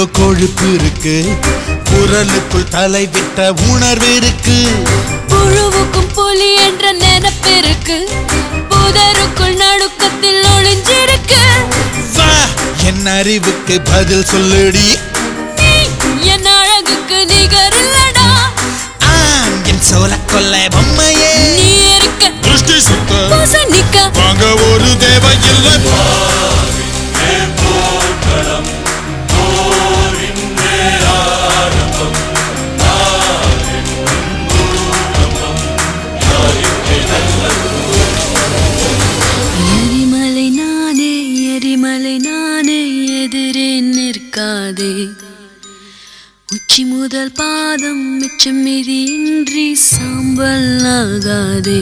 உள்ளுக்குள்ள கொழுப்பு இருக்கு, குரலுக்குள் தலை விட்ட உணர்வு இருக்கு, புழுவுக்கும் புலி என்ற நினைப்பு இருக்கு, புதருக்குள் நடுக்கத்தில் ஒளிஞ்சிருக்கு. வா என் அறிவுக்கு பதில் சொல்லுடி, என் அழகுக்கு நிகர் இல்லடா. என் சோல கொல்ல பொம்மையே நீ இருக்க, திருஷ்டி சுத்த வாங்க ஒரு தேவ இல்லை. உச்சி முதல் பாதம் மிச்சம் மீதி இன்றி சாம்பல் ஆகாதே.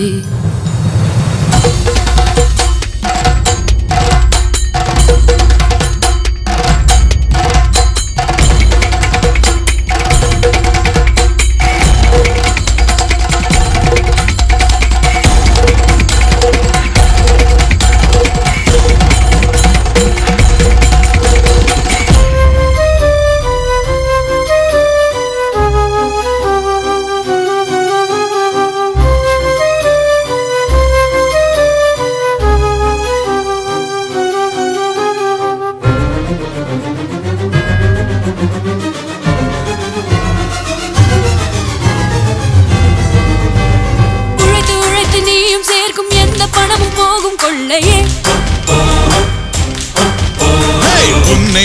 உன்னை